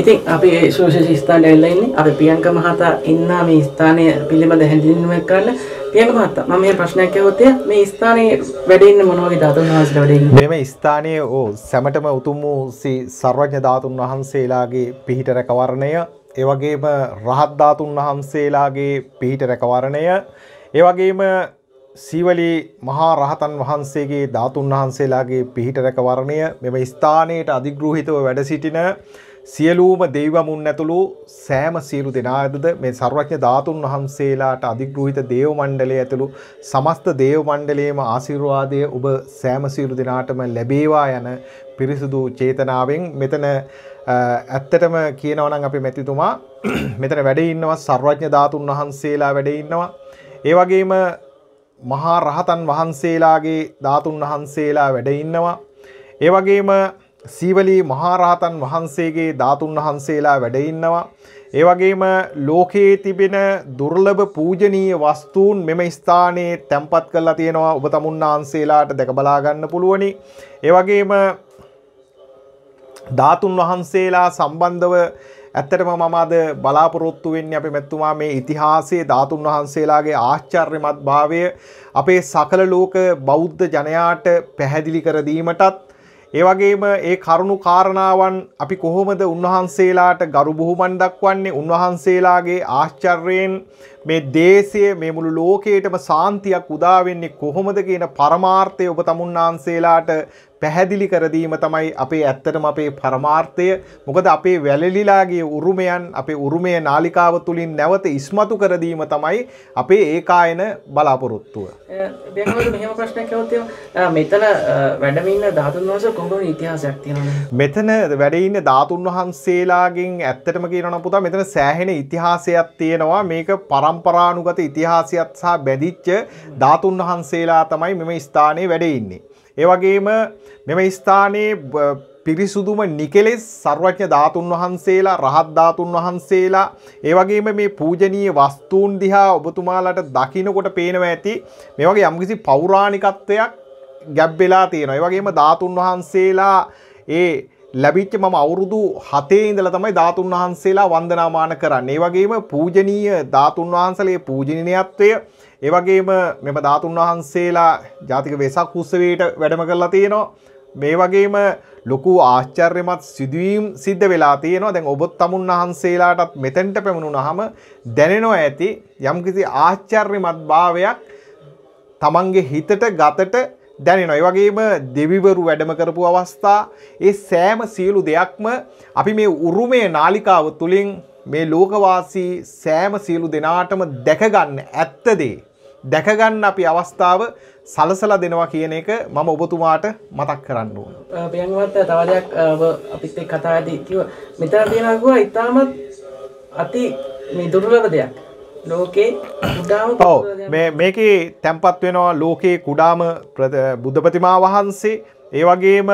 ඉතින් අපි මේ සුවිශේෂ ස්ථානයට ඇවිල්ලා ඉන්නේ. අපි ප්‍රියංක මහතා ඉන්නා මේ ස්ථානය පිළිබඳ හැඳින්වීමක් කරන්න. ප්‍රියංක මහතා මම මේ ප්‍රශ්නයක් අහුවොත් මේ ස්ථානයේ වැඩ ඉන්න මොන වගේ ධාතුන් වහන්සේලා වැඩ ඉන්නේ? මේ ස්ථානයේ සැමටම උතුම් වූ සර්වඥ ධාතුන් වහන්සේලාගේ පිහිට රැකවරණය, ඒ වගේම රහත් ධාතුන් වහන්සේලාගේ පිහිට රැකවරණය, ඒ වගේම සීවලී මහා රහතන් වහන්සේගේ ධාතුන් වහන්සේලාගේ පිහිට රැකවරණය, මෙම ස්ථානයට අධිග්‍රහිතව වැඩ සිටින සියලුම දෙවිවරුන් ඇතුළු සෑම සියලු දෙනාටද මේ සර්වඥ ධාතුන් වහන්සේලාට අධිග්‍රහිත දේව මණ්ඩලය ඇතුළු සමස්ත දේව මණ්ඩලයේම ආශිර්වාදය ඔබ සෑම සියලු දෙනාටම ලැබේවා යන පිරිසුදු චේතනාවෙන් මෙතන ඇත්තටම කියනවා නම් අපි මෙතිතුමා මෙතන වැඩ ඉන්නවා සර්වඥ ධාතුන් වහන්සේලා වැඩ ඉන්නවා. ඒ වගේම මහා රහතන් වහන්සේලාගේ ධාතුන් වහන්සේලා වැඩ ඉන්නවා. ඒ වගේම සීවලී මහා රහතන් වහන්සේගේ ධාතුන් වහන්සේලා වැඩ ඉන්නවා. ඒ වගේම ලෝකයේ තිබෙන දුර්ලභ පූජනීය වස්තුන් මෙම ස්ථානයේ තැන්පත් කරලා තියෙනවා. ඔබ තමුන් වහන්සේලාට දැක බලා ගන්න පුළුවනි. ඒ වගේම ධාතුන් වහන්සේලා සම්බන්ධව ඇත්තටම මම අද බලාපොරොත්තු වෙන්නේ අපි මෙතුමා මේ ඉතිහාසයේ ධාතුන් වහන්සේලාගේ ආශ්චර්යමත් භාවය අපේ සකල ලෝක බෞද්ධ ජනයාට පැහැදිලි කර දීමටත්, ඒ වගේම ඒ කරුණු කාරණාවන් අපි කොහොමද උන්වහන්සේලාට ගරු බුහුමන් දක්වන්නේ, උන්වහන්සේලාගේ ආශ්චර්යයෙන් මේ දේශයේ මේ මුළු ලෝකයටම සාන්තියක් උදා වෙන්නේ කොහොමද කියන පරමාර්ථය ඔබ තමුන් වහන්සේලාට පැහැදිලි කර දීම තමයි අපේ ඇත්තටම අපේ පරමාර්ථය. මොකද අපේ වැළලිලාගේ උරුමයන් අපේ උරුමයේ නාලිකාව තුලින් නැවත ඉස්මතු කර දීම තමයි අපේ ඒකායන බලාපොරොත්තුව. දැන් මෙහෙම ප්‍රශ්නයක් අහුවොත් මෙතන වැඩම ඉන්න ධාතුන් වහන්සේ කොහොමද ඉතිහාසයක් තියෙනවද? මෙතන වැඩ ඉන්න ධාතුන් වහන්සේලාගෙන් ඇත්තටම කියනවා පුතා මෙතන සෑහෙන ඉතිහාසයක් තියෙනවා. මේක පරම්පරානුගත ඉතිහාසයත් සහ බැඳිච්ච ධාතුන් වහන්සේලා තමයි මෙමෙ ස්ථානයේ වැඩ ඉන්නේ. ඒ වගේම මෙම ස්ථානයේ පිරිසුදුම නිකලෙස් සර්වඥ ධාතුන් වහන්සේලා, රහත් ධාතුන් වහන්සේලා, ඒ වගේම මේ පූජනීය වස්තුන් දිහා ඔබතුමාලට දකින්නකොට පේනවා ඇති මේ වගේ යම්කිසි පෞරාණිකත්වයක් ගැබ් වෙලා තියෙනවා. ඒ වගේම ධාතුන් වහන්සේලා ඒ ලැබිච්ච මම අවුරුදු 7 ඉඳලා තමයි ධාතුන් වහන්සේලා වන්දනාමාන කරන්නේ. ඒ වගේම පූජනීය ධාතුන් වහන්සේලාගේ පූජනීයත්වය, ඒ වගේම මෙම ධාතුන් වහන්සේලා ජාතික වෙසක් උත්සවයට වැඩම කරලා තියෙනවා. මේ වගේම ලොකු ආශ්චර්යමත් සිදුවීම් සිද්ධ වෙලා තියෙනවා. දැන් ඔබ තමුන් වහන්සේලාටත් මෙතෙන්ට පැමිණුණාම දැනෙනවා ඇති යම්කිසි ආශ්චර්යමත් භාවයක් තමන්ගේ හිතට ගතට දැනෙනවා. ඒ වගේම දෙවිවරු වැඩම කරපු අවස්ථා ඒ සෑම සියලු දෙයක්ම අපි මේ උරුමයේ නාලිකාව තුලින් මේ ලෝකවාසී සෑම සියලු දෙනාටම දැක ගන්න ඇත්ත දේ දැක ගන්න අපි අවස්ථාව සලසලා දෙනවා කියන එක මම ඔබතුමාට මතක් කරන්න ඕන. ප්‍රියංවත්ත තව දෙයක් ඔබ අපිත් එක්ක කතාදී කිව්වා. මෙතන තියෙනවා ගුවා ඉතාමත් අති මේ දුර්ලභ දෙයක්. ලෝකේ කුඩාම මේකේ තැන්පත් වෙනවා ලෝකේ කුඩාම බුද්ධ ප්‍රතිමා වහන්සේ. ඒ වගේම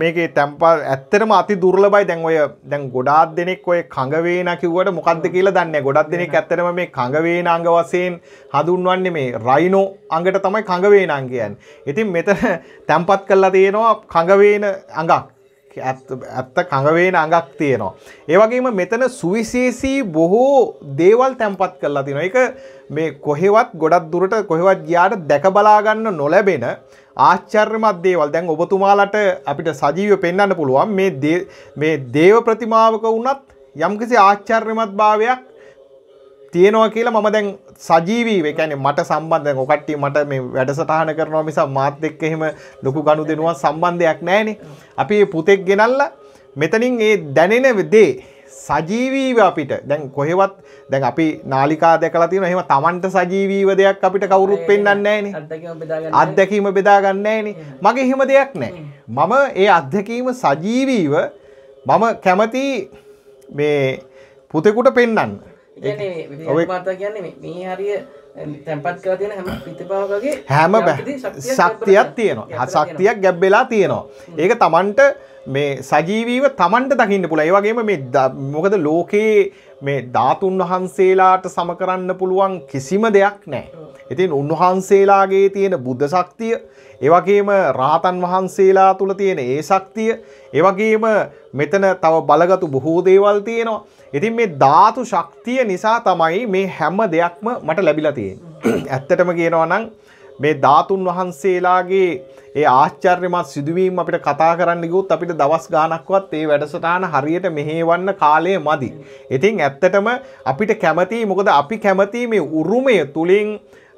මේකේ තැන්පත් ඇත්තටම අති දුර්ලභයි. දැන් ගොඩාක් දෙනෙක් ඔය කඟ වේනා කිව්වට මොකද්ද කියලා දන්නේ නැහැ. ගොඩක් දෙනෙක් ඇත්තටම මේ කඟ වේනා අංග වශයෙන් හඳුන්වන්නේ මේ රයිනෝ අංගට තමයි කඟ වේනා කියන්නේ. ඉතින් මෙතන තැන්පත් කරලා තියෙනවා කඟ වේන අංගක්. ඇත්ත කඟවේන අඟක් තියෙනවා. ඒ වගේම මෙතන සුවිශේෂී බොහෝ දේවල් තැන්පත් කරලා තිනවා. ඒක මේ කොහෙවත් ගොඩක් දුරට කොහෙවත් ගියාට දැක බලා ගන්න නොලැබෙන ආශ්චර්යමත් දේවල්. දැන් ඔබතුමාලට අපිට සජීව පෙන්වන්න පුළුවන් මේ දේව ප්‍රතිමාවක වුණත් යම්කිසි ආශ්චර්යමත් භාවයක් තියෙනවා කියලා මම දැන් සජීවීව ඒ කියන්නේ මට සම්බන්ධ දැන් ඔකට්ටිය මට මේ වැඩසටහන කරනවා මිස මාත් එක්ක එහෙම ලොකු ගනුදෙනුවක් සම්බන්ධයක් නැහැනේ. අපි පුතෙක් ගෙනල්ලා මෙතනින් ඒ දැනෙන දේ සජීවීව අපිට දැන් කොහෙවත් දැන් අපි නාලිකා දැකලා තියෙනවා එහෙම Tamanට සජීවීව දෙයක් අපිට කවුරුත් පෙන්වන්නේ නැහැනේ. අත්දැකීම බෙදා ගන්න නැහැනේ. මගේ එහෙම දෙයක් නැහැ. මම ඒ අත්දැකීම සජීවීව මම කැමති මේ පුතෙකුට පෙන්වන්න. හැම ශක්තියක් තියෙනවා. ශක්තියක් ගැබ් වෙලා තියෙනවා. ඒක Tamanට මේ සජීවීව Tamanට දකින්න පුළුවන්. ඒ වගේම මේ මොකද ලෝකේ මේ ධාතුන් වහන්සේලාට සම කරන්න පුළුවන් කිසිම දෙයක් නැහැ. ඉතින් උන්වහන්සේලාගේ තියෙන බුද්ධ ශක්තිය, ඒ වගේම රාතන් වහන්සේලා තුල තියෙන ඒ ශක්තිය, ඒ වගේම මෙතන තව බලගත් බොහෝ දේවල් තියෙනවා. ඉතින් මේ ධාතු ශක්තිය නිසා තමයි මේ හැම දෙයක්ම මට ලැබිලා තියෙන්නේ. ඇත්තටම කියනවා නම් මේ ධාතුන් වහන්සේලාගේ ඒ ආශ්චර්යමත් සිදුවීම් අපිට කතා කරන්න ගියොත් අපිට දවස් ගාණක්වත් මේ වැඩසටහන හරියට මෙහෙවන්න කාලය මදි. ඉතින් ඇත්තටම අපිට කැමති මොකද අපි කැමති මේ උරුමය තුලින්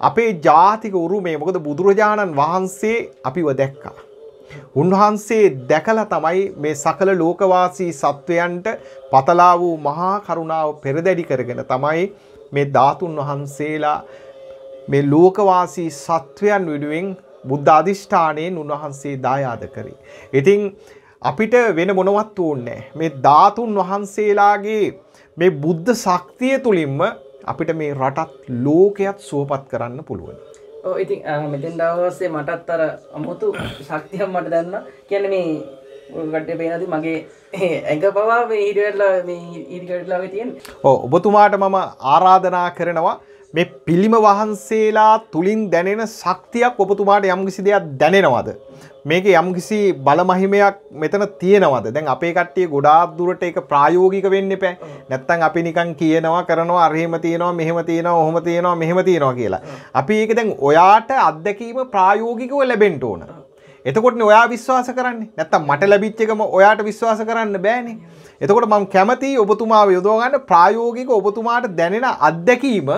අපේ ජාතික උරුමය මොකද බුදුරජාණන් වහන්සේ අපිව දැක්කා. උන්වහන්සේ දැකලා තමයි මේ සකල ලෝකවාසී සත්වයන්ට පතලා වූ මහා කරුණාව පෙරදැඩි කරගෙන තමයි මේ ධාතුන් වහන්සේලා මේ ලෝකවාසී සත්වයන් විඩුවෙන් බුද්ධ අධිෂ්ඨානයෙන් උන්වහන්සේ දායාද කරේ. ඉතින් අපිට වෙන මොනවත් ඕනේ මේ ධාතුන් වහන්සේලාගේ මේ බුද්ධ ශක්තිය තුලින්ම අපිට මේ රටත් ලෝකයත් සුවපත් කරන්න පුළුවන්. ඔව් ඉතින් මෙතෙන් දවසේ මටත් අර අමුතු ශක්තියක් මට දැනුණා. කියන්නේ මේ කඩේ පේනදී මගේ ඇඟ පවා මේ ඊඩියටලා මේ ඊඩියටලා වගේ තියෙනවා. ඔව් ඔබතුමාට මම ආරාධනා කරනවා මේ පිළිම වහන්සේලා තුලින් දැනෙන ශක්තියක් ඔබතුමාට යම් කිසි දෙයක් දැනෙනවද? මේක යම් කිසි බල මහිමයක් මෙතන තියෙනවද? දැන් අපේ කට්ටිය ගොඩාක් දුරට ඒක ප්‍රායෝගික වෙන්න එපා. නැත්තම් අපි නිකන් කියනවා කරනවා අර එහෙම තියෙනවා මෙහෙම තියෙනවා ඔහොම තියෙනවා මෙහෙම තියෙනවා කියලා. අපි ඒක දැන් ඔයාට අත්දැකීම ප්‍රායෝගිකව ලැබෙන්න ඕන. එතකොටනේ ඔයා විශ්වාස කරන්නේ. නැත්තම් මට ලැබිච්ච එකම ඔයාට විශ්වාස කරන්න බෑනේ. එතකොට මම කැමතියි ඔබතුමාව යොදව ගන්න ප්‍රායෝගිකව ඔබතුමාට දැනෙන අත්දැකීම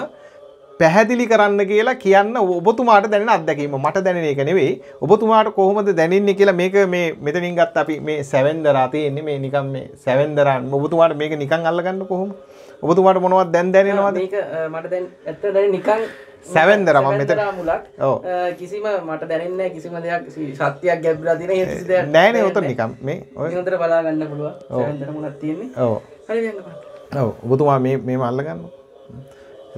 පැහැදිලි කරන්න කියලා කියන්න. ඔබතුමාට දැනෙන අත්දැකීම මට දැනෙන එක නෙවෙයි, ඔබතුමාට කොහොමද දැනෙන්නේ කියලා. මේක මේ මෙතනින් ගත්ත අපි මේ සැවෙන්දරා තියෙන්නේ මේ නිකන් මේ සැවෙන්දරාන් ඔබතුමාට මේක නිකන් අල්ලගන්න කොහොම ඔබතුමාට මොනවද දැන් දැනෙනවද? මේක මට දැන් ඇත්ත දැනෙන නිකන් සැවෙන්දරා මම මෙතන මුලක් කිසිම මට දැනෙන්නේ නැහැ කිසිම දෙයක් සත්‍යයක් ගැඹුරලා තියෙන ඒ කිසි දෙයක් නැහැ නේ. උතන නිකන් මේ ඔය හොඳට බලා ගන්න පුළුවන් සැවෙන්දර මුලක් තියෙන්නේ. ඔව් හරි යන්න බලන්න. ඔව් ඔබතුමා මේ මේව අල්ලගන්න.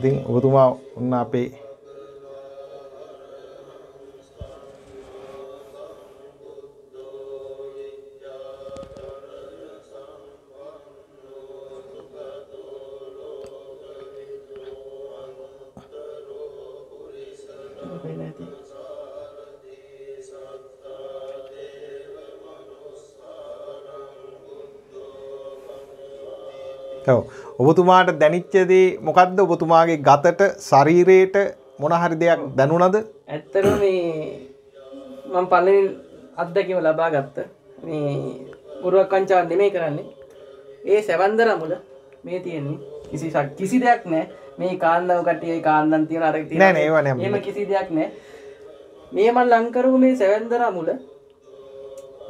ඉතින් ඔබතුමා ඔන්න අපේ ඔබතුමාට දැනෙච්ච දේ මොකද්ද? ඔබතුමාගේ ගතට ශරීරයට මොන හරි දෙයක් දැනුණද? ඇත්තටම මේ මම පළවෙනි අත්දැකීම ලබා ගත්ත මේ ගුරුවක් වංචාව නෙමෙයි කරන්නේ. ඒ සවන්දර මුල මේ තියෙන්නේ කිසි දෙයක් නැහැ. මේ කාන්දම කට්ටිය ඒ කාන්දම් තියන අර තියෙන නෑ නෑ ඒවා නෑ. එහෙම කිසි දෙයක් නැහැ. මේ මම ලං කරුව මේ සවන්දර මුල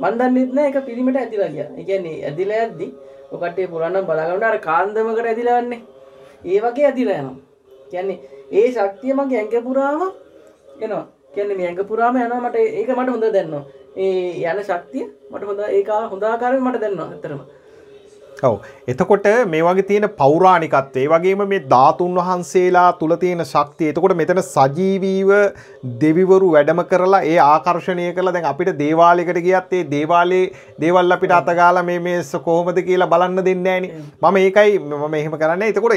මන් දන්නෙත් නෑ ඒක පිළිමට ඇදිලා ගියා. ඒ කියන්නේ ඇදිලා යද්දි ඔකටේ පුරාණම් බලාගන්න අර කාන්දමකට ඇදිලා යන්නේ. ඒ වගේ ඇදිලා යනවා. කියන්නේ ඒ ශක්තිය මගේ ඇඟ පුරාම එනවා. කියන්නේ මේ ඇඟ පුරාම යනවා. මට ඒක මට හොඳ දැනෙනවා. ඒ යන ශක්තිය මට හොඳ ඒක හොඳ ආකාරයෙන් මට දැනෙනවා අතරම. ඔව්. එතකොට මේ වගේ තියෙන පෞරාණිකත්වය, ඒ වගේම මේ ධාතුන් වහන්සේලා තුල තියෙන ශක්තිය. එතකොට මෙතන සජීවීව දෙවිවරු වැඩම කරලා ඒ ආකර්ෂණය කරලා දැන් අපිට දේවාලයකට ගියත් ඒ දේවාලේ දේවල් අපිට අතගාලා මේ කොහොමද කියලා බලන්න දෙන්නේ නෑනේ. මම ඒකයි මම එහෙම කරන්නේ. එතකොට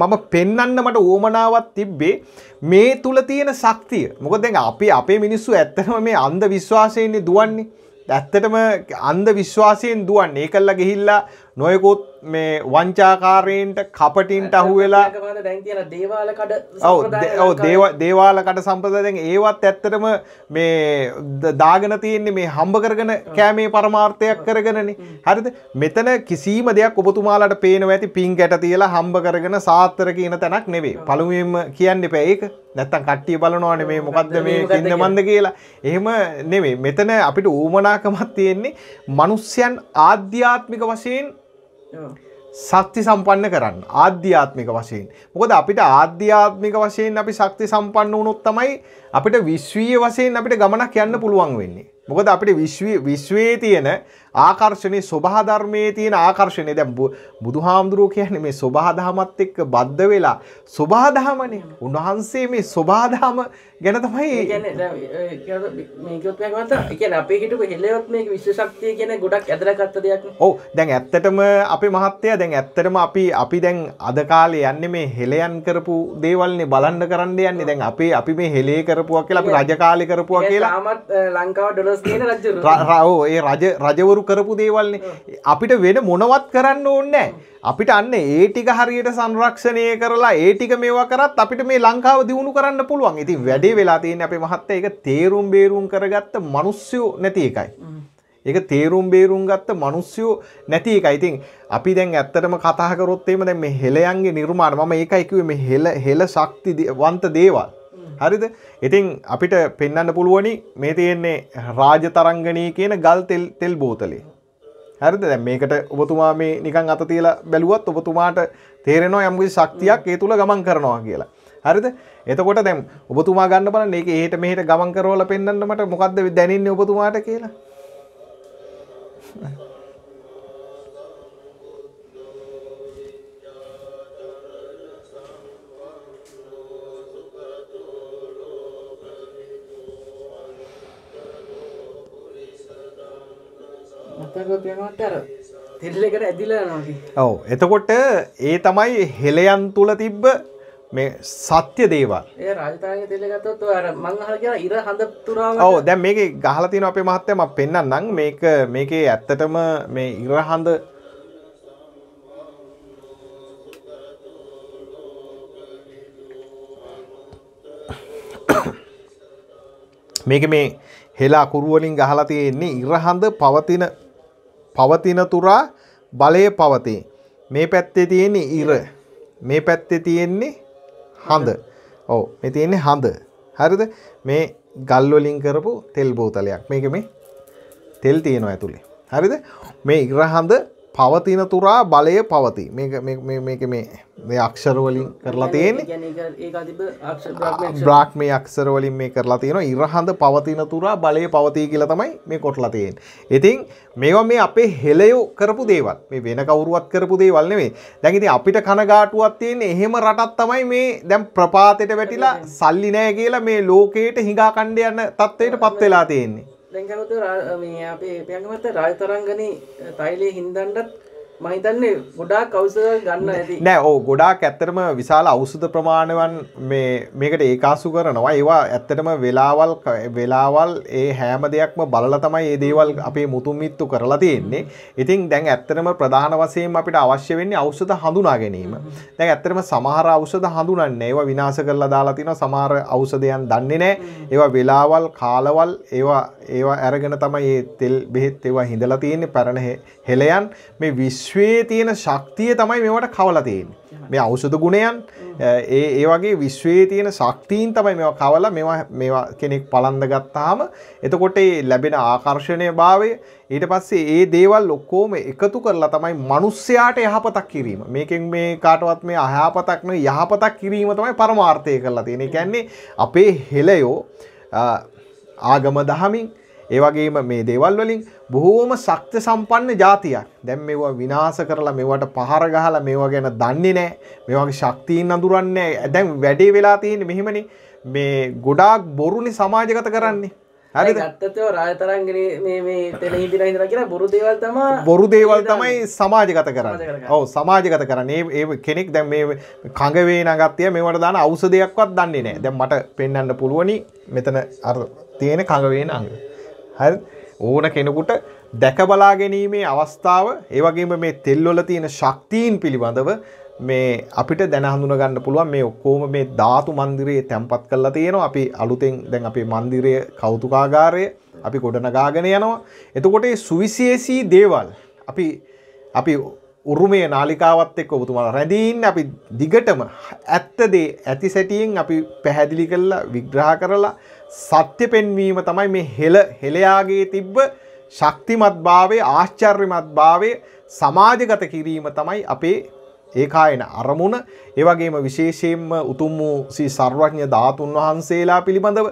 මම පෙන්වන්න මට ඕමනාවක් තිබ්බේ මේ තුල තියෙන ශක්තිය. මොකද දැන් අපි අපේ මිනිස්සු ඇත්තටම මේ අන්ධ විශ්වාසයෙන්නේ දුවන්නේ. ඇත්තටම අන්ධ විශ්වාසයෙන් දුවන්නේ. ඒකල්ලා ගිහිල්ලා නොයකොත් මේ වංචාකාරයන්ට කපටින්ට අහු වෙලා දැන් තියෙන දේවාල කඩ සම්ප්‍රදාය. ඔව් දේවාල කඩ සම්ප්‍රදාය දැන් ඒවත් ඇත්තටම මේ දාගෙන තියෙන්නේ මේ හම්බ කරගෙන කෑමේ පරමාර්ථයක් කරගෙනනේ. හරිද? මෙතන කිසිම දෙයක් ඔබතුමාලාට පේනවා ඇති පින් ගැට තියලා හම්බ කරගෙන සාත්‍තර කියන තැනක් නෙවෙයි. පළමුවෙන්ම කියන්න එපා ඒක. නැත්තම් කට්ටිය බලනවානේ මේ මොකද්ද මේ කින්ද මන්ද කියලා. එහෙම නෙවෙයි. මෙතන අපිට ඕමනාකමක් තියෙන්නේ මිනිස්යන් ආධ්‍යාත්මික වශයෙන් ශක්ති සම්පන්න කරන්න ආධ්‍යාත්මික වශයෙන්. මොකද අපිට ආධ්‍යාත්මික වශයෙන් අපි ශක්ති සම්පන්න වුණොත් තමයි අපිට විශ්වීය වශයෙන් අපිට ගමනක් යන්න පුළුවන් වෙන්නේ. මොකද අපිට විශ්වයේ තියෙන ආකර්ෂණේ සබහ ධර්මයේ තියෙන ආකර්ෂණේ දැන් බුදුහාමුදුරුවෝ කියන්නේ මේ සබහ දහමත් එක්ක බද්ධ වෙලා සබහ දහමනේ උන්වහන්සේ මේ සබහ දහම ගැන තමයි කියන්නේ දැන් මේකත් මේක මත කියන්නේ අපේ හිටපු හෙළෙවත් මේක විශ්ව ශක්තිය කියන ගොඩක් ඇදලා ගත්ත දෙයක් නේ. ඔව් දැන් ඇත්තටම අපේ මහත්තයා දැන් ඇත්තටම අපි දැන් අද කාලේ යන්නේ මේ හෙළයන් කරපු දේවල් නේ බලන්න කරන්න යන්නේ. දැන් අපි මේ හෙළේ කරපුවා කියලා අපි රජ කාලේ කරපුවා කියලා තාමත් ලංකාව ඩොලර්ස් කියන රජවරු ඔව් ඒ රජවරු කරපු දේවල් නේ අපිට වෙන මොනවත් කරන්න ඕනේ නැහැ. අපිට අන්නේ ඒ ටික හරියට සංරක්ෂණය කරලා ඒ ටික මේවා කරත් අපිට මේ ලංකාව දියුණු කරන්න පුළුවන්. ඉතින් වැඩේ වෙලා තියෙන්නේ අපේ මහත්තයා ඒක තේරුම් බේරුම් කරගත්ත මිනිස්සු නැති එකයි. ඒක තේරුම් බේරුම් ගත්ත මිනිස්සු නැති එකයි. ඉතින් අපි දැන් ඇත්තටම කතා කරොත් එහෙම දැන් මේ හෙළයන්ගේ නිර්මාණ මම ඒකයි කිව්වේ මේ හෙළ ශක්තිවන්ත දේවල් හරිද? ඉතින් අපිට පෙන්වන්න පුළුවනි මේ තියෙන්නේ රාජ තරංගණී කියන ගල් තෙල් බෝතලේ. හරිද? දැන් මේකට ඔබතුමා මේ නිකන් අත තියලා බැලුවත් ඔබතුමාට තේරෙනවා යම්කිසි ශක්තියක් ඒ තුල ගමන් කරනවා කියලා. හරිද? එතකොට දැන් ඔබතුමා ගන්න බලන්න මේක එහෙට මෙහෙට ගමන් කරවලා පෙන්වන්න මට මොකද්ද දැනෙන්නේ ඔබතුමාට කියලා. ඔව් එතකොට ඒ තමයි හෙලයන් තුල තිබ්බ මේ සත්‍ය දේවල්. ඒ රාජතරංගේ තෙල්ල ගත්තොත් අර මං අහලා කියලා ඉර හඳ පුරාම. ඔව් දැන් මේකේ ගහලා තියෙනවා අපේ මහත්තයා මම පෙන්නන්නම් මේකේ ඇත්තටම මේ ඉර හඳ මේක මේ හෙලා කුරු වලින් ගහලා තියෙන්නේ ඉර හඳ පවතින තුරා බලයේ පවතී. මේ පැත්තේ තියෙන්නේ ඉර. මේ පැත්තේ තියෙන්නේ හඳ. ඔව් මේ තියෙන්නේ හඳ. හරිද? මේ ගල් වලින් කරපු තෙල් බෝතලයක්. මේක මේ තෙල් තියෙනවා ඇතුලේ. හරිද? මේ ඉර හඳ පවතින තුරා බලයේ පවතී. මේක මේ අක්ෂර වලින් කරලා තියෙන්නේ. කියන්නේ ඒක තිබ්බ අක්ෂර බ්‍රාහ්මී අක්ෂර වලින් මේ කරලා තියෙනවා. ඉර හඳ පවතින තුරා බලයේ පවතී කියලා තමයි මේ කොටලා තියෙන්නේ. ඉතින් මේවා මේ අපේ හෙළයෝ කරපු දේවල්. මේ වෙන කවුරුවත් කරපු දේවල් නෙමෙයි. දැන් ඉතින් අපිට කනගාටුවක් තියෙන්නේ එහෙම රටක් තමයි මේ දැන් ප්‍රපාතයට වැටිලා සල්ලි නැහැ කියලා මේ ලෝකයට හිඟා කණ්ඩ යන තත්ත්වයටපත් වෙලා තියෙන්නේ. දැන් කවුරුත් මේ අපේ පියංගමත් රාජතරංගනේ තයිලේ හින්දන්නත් මම හිතන්නේ ගොඩාක් ඖෂධ ගන්න ඇති නෑ. ඔව් ගොඩාක් ඇත්තටම විශාල ඖෂධ ප්‍රමාණයන් මේකට ඒකාසු කරනවා. ඒවා ඇත්තටම වෙලාවල් ඒ හැම දෙයක්ම බලලා තමයි මේ දේවල් අපේ මුතුන් මිත්තු කරලා තියෙන්නේ. ඉතින් දැන් ඇත්තටම ප්‍රධාන වශයෙන් අපිට අවශ්‍ය වෙන්නේ ඖෂධ හඳුනා ගැනීම. දැන් ඇත්තටම සමහර ඖෂධ හඳුනන්නේ නෑ. ඒවා විනාශ කරලා දාලා තිනවා. සමහර ඖෂධයන් දන්නේ නෑ. ඒවා වෙලාවල් කාලවල් ඒවා අරගෙන තමයි මේ තෙල් බෙහෙත් ඒවා හිඳලා තියෙන්නේ. පරණ හෙලයන් මේ විශ්වයේ තියෙන ශක්තිය තමයි මේවට කවලා තියෙන්නේ. මේ ඖෂධ ගුණයන් ඒ වගේ විශ්වයේ තියෙන ශක්තියින් තමයි මේවා කවලා මේවා කෙනෙක් පලඳ ගත්තාම එතකොට ඒ ලැබෙන ආකර්ෂණීය භාවය ඊට පස්සේ ඒ දේවල් ඔක්කොම එකතු කරලා තමයි මිනිස්යාට යහපතක් කිරීම. මේකෙන් මේ කාටවත් මේ අයහපතක් නෙවෙයි යහපතක් කිරීම තමයි පරමාර්ථය කරලා තියෙන්නේ. ඒ කියන්නේ අපේ හෙළයෝ ආගම දහමින් ඒ වගේම මේ දේවල් වලින් බොහෝම ශක්ති සම්පන්න જાතියක්. දැන් මේවා විනාශ කරලා මේවට පහර ගහලා මේවා ගැන දන්නේ නැහැ. මේවාගේ ශක්තියින් අඳුරන්නේ නැහැ. දැන් වැඩේ වෙලා තියෙන්නේ මෙහෙමනේ. මේ ගොඩාක් බොරුනි සමාජගත කරන්නේ. හරිද? ඇත්තටම රාජතරංගනේ මේ තෙල හිඳිලා කියලා බොරු දේවල් තමයි සමාජගත කරන්නේ. ඔව් සමාජගත කරන්නේ. ඒ කෙනෙක් දැන් මේ කඟ වේ නගත්තිය මේවට දාන ඖෂධයක්වත් දන්නේ නැහැ. දැන් මට පෙන්වන්න පුළුවනි මෙතන අර තියෙන කඟ වේ නංග. හරි ඕන කෙනෙකුට දැක බලා ගැනීමේ අවස්ථාව ඒ වගේම මේ තෙල් වල තියෙන ශක්තියින් පිළිබඳව මේ අපිට දැන හඳුනා ගන්න පුළුවන්. මේ ඔක්කොම මේ ධාතු මන්දිරයේ තැන්පත් කරලා තියෙනවා. අපි අලුතෙන් දැන් අපේ මන්දිරයේ කෞතුකාගාරය අපි ගොඩනගාගෙන යනවා. එතකොට මේ සුවිශේෂී දේවල් අපි උරුමයේ නාලිකාවත් එක්ක ඔබතුමාලා රැඳී ඉන්න අපි දිගටම ඇත්තදේ ඇති සැටියෙන් අපි පැහැදිලි කරලා විග්‍රහ කරලා සත්‍ය පෙන්වීම තමයි මේ හෙළයාගේ තිබ්බ ශක්තිමත් භාවයේ ආශ්චර්යමත් භාවයේ සමාජගත කිරීම තමයි අපේ ඒකායන අරමුණ. ඒ වගේම විශේෂයෙන්ම උතුම් වූ සී සර්වඥ ධාතුන් වහන්සේලා පිළිබඳව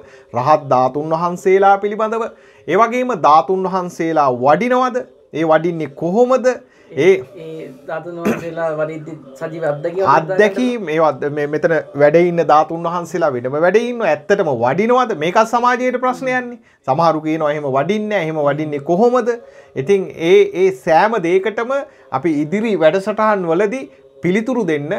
රහත් ධාතුන් වහන්සේලා පිළිබඳව ඒ වගේම ධාතුන් වහන්සේලා වඩිනවද ඒ වඩින්නේ කොහොමද? ඒ ධාතුන් වහන්සේලා වරිද්දි සජීව අත්දැකීම් අත්දැකීම් මේ මෙතන වැඩේ ඉන්න ධාතුන් වහන්සේලා වෙනම වැඩේ ඉන්නව. ඇත්තටම වඩිනවද? මේකත් සමාජයේ ප්‍රශ්නයන්නේ. සමහරු කියනවා එහෙම වඩින්නේ නැහැ. එහෙම වඩින්නේ කොහොමද? ඉතින් ඒ සෑම දෙයකටම අපි ඉදිරි වැඩසටහන් වලදී පිළිතුරු දෙන්න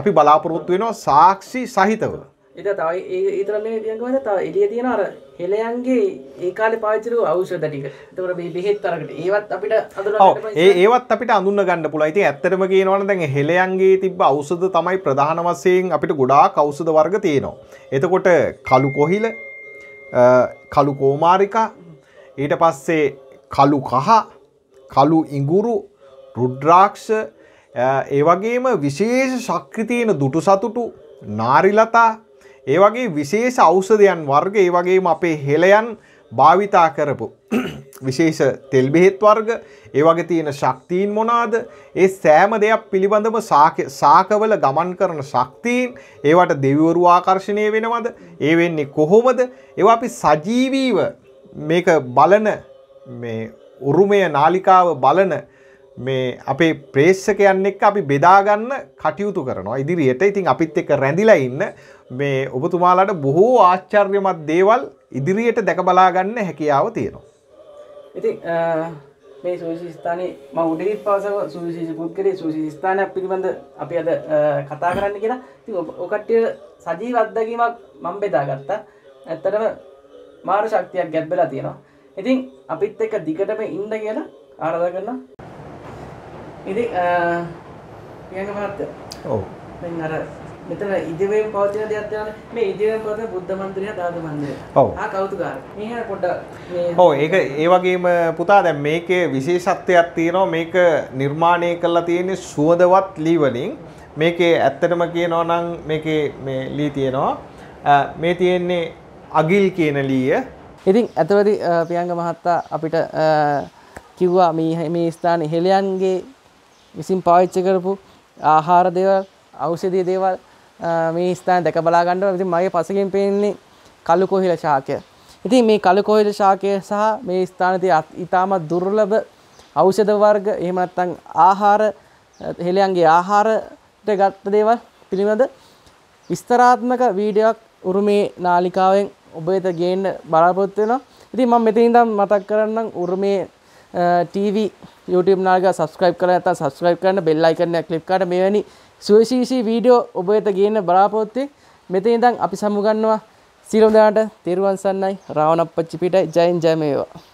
අපි බලාපොරොත්තු වෙනවා සාක්ෂි සහිතව. ඒක තමයි ඒතර මේ විදිහම තමයි එළිය තියෙන අර හෙලයන්ගේ ඒ කාලේ පාවිච්චි කරපු ඖෂධ ටික. ඒතර මේ බෙහෙත් අරකට ඒවත් අපිට අඳුනගන්න පුළුවන්. ඒවත් අපිට අඳුන්න ගන්න පුළුවන්. ඉතින් ඇත්තටම කියනවනම් දැන් හෙලයන්ගේ තිබ්බ ඖෂධ තමයි ප්‍රධාන වශයෙන් අපිට ගොඩාක් ඖෂධ වර්ග තියෙනවා. එතකොට කළු කොහිල, කළු කොමාරිකා, ඊට පස්සේ කළු කහ, කළු ඉඟුරු, රුද්‍රාක්ෂ ඒ වගේම විශේෂ ශක්ති තියෙන දුටු සතුටු නාරිලතා ඒ වගේ විශේෂ ඖෂධයන් වර්ග ඒ වගේම අපේ හෙලයන් භාවිතා කරපු විශේෂ තෙල් බෙහෙත් වර්ග ඒ වගේ තියෙන ශක්තියින් මොනවාද ඒ සෑම දෙයක් පිළිබඳව සාකවල ගමන් කරන ශක්තියින් ඒවට දෙවිවරු ආකර්ෂණය වෙනවද ඒ වෙන්නේ කොහොමද ඒවා අපි සජීවීව මේක බලන මේ උරුමය නාලිකාව බලන මේ අපේ ප්‍රේක්ෂකයන් එක්ක අපි බෙදා ගන්න කටයුතු කරනවා ඉදිරියට. ඉතින් අපිත් එක්ක රැඳිලා ඉන්න මේ ඔබතුමාලාට බොහෝ ආශ්චර්යමත් දේවල් ඉදිරියට දැක බලා ගන්න හැකියාව තියෙනවා. ඉතින් මේ සුවිශේෂී ස්ථානේ මම උඩදී පාසව සුවිශේෂී පුද්ගලයේ සුවිශේෂී ස්ථානයක් පිළිබඳ අපි අද කතා කරන්න කියලා. ඉතින් ඔය කට්ටිය සජීව අත්දැකීමක් මම බෙදාගත්තා. ඇත්තටම මාන ශක්තියක් ගැබ් වෙලා තියෙනවා. ඉතින් අපිත් එක්ක දිගටම ඉන්න කියලා ආරාධනා කරනවා. ඉතින් යංග මහත්තයා ඔව් දැන් අර මෙතන ඉදිවෙන් පවතින දෙයක් තියෙනවා මේ ඉදිවෙන් පවතින බුද්ධ මන්දිරය දාද මන්දිරය ආ කෞතුකාරයි මේ හැර පොඩ්ඩක් මේ ඔව් ඒක ඒ වගේම පුතා දැන් මේකේ විශේෂත්වයක් තියෙනවා මේක නිර්මාණය කරලා තියෙන්නේ සුවඳවත් ලී වලින් මේකේ ඇත්තටම කියනවා නම් මේකේ මේ ලී තියෙනවා මේ තියෙන්නේ අගිල් කියන ලීය ඉතින් අතවදී පියංග මහත්තයා අපිට කිව්වා මේ මේ ස්ථානයේ හෙලයන්ගේ විසින් පාවිච්චි කරපු ආහාර දේවල් ඖෂධීය දේවල් මේ ස්ථාන දැක බලා ගන්නවා. ඉතින් මගේ පසකින් පේන්නේ කළු කොහිල ශාකය. ඉතින් මේ කළු කොහිල ශාකය සහ මේ ස්ථානයේ ඉතාමත් දුර්ලභ ඖෂධ වර්ග එහෙම නැත්නම් ආහාර හෙලයන්ගේ ආහාරට ගත්ත දේවල් පිළිබඳ විස්තරාත්මක වීඩියෝක් උරුමේ නාලිකාවෙන් ඔබ වෙත ගේන්න බලාපොරොත්තු වෙනවා. ඉතින් මම මෙතනින් ඉඳන් මතක් කරන්නම් උරුමේ टीवी यूट्यूब नाल सब्सक्राइब करें तो सब्सक्राइब करना बेल आइकन ने क्लिक कर मेवनी सुविशेषी वीडियो उभयत गेन बरापोते मेते इंदा अभी समूगन्नवा सीरम दाट तिरुवन सन्नाई रावणप्पा चिपिटाई जय हिंद जय मेवा